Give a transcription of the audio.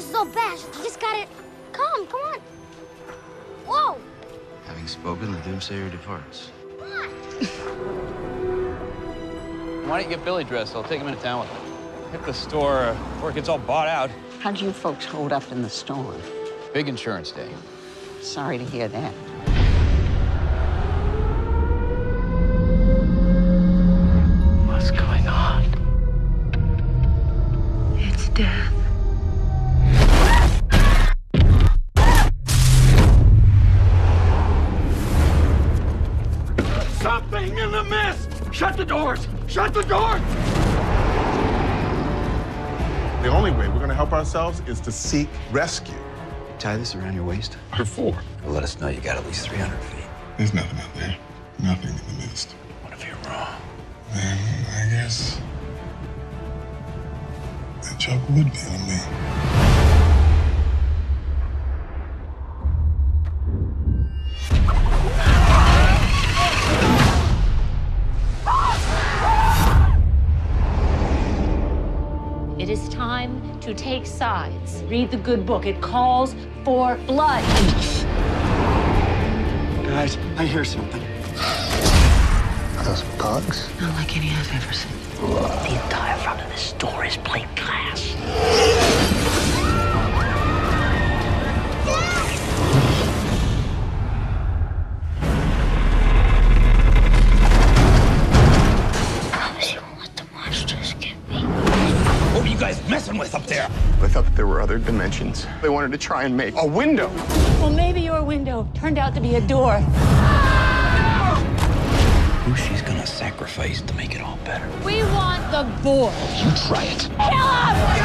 This is all bashed. You just gotta calm. Come on. Whoa! Having spoken, the doomsayer departs. Come on! Why don't you get Billy dressed? I'll take him into town with him. Hit the store before it gets all bought out. How do you folks hold up in the storm? Big insurance day. Sorry to hear that. What's going on? It's death. Something in the mist! Shut the doors! Shut the doors! The only way we're going to help ourselves is to seek rescue. Tie this around your waist? For four. It'll let us know you got at least 300 feet. There's nothing out there. Nothing in the mist. What if you're wrong? Then I guess that joke would be on me. It is time to take sides. Read the good book. It calls for blood. Guys, I hear something. Are those bugs? Not like any I've ever seen. The entire front of this store is plate glass. I promise you won't let the monsters get me. What were you guys messing with up there? I thought that there were other dimensions. They wanted to try and make a window. Well, maybe your window turned out to be a door. Who she's gonna sacrifice to make it all better? We want the boy. You try it. Kill him!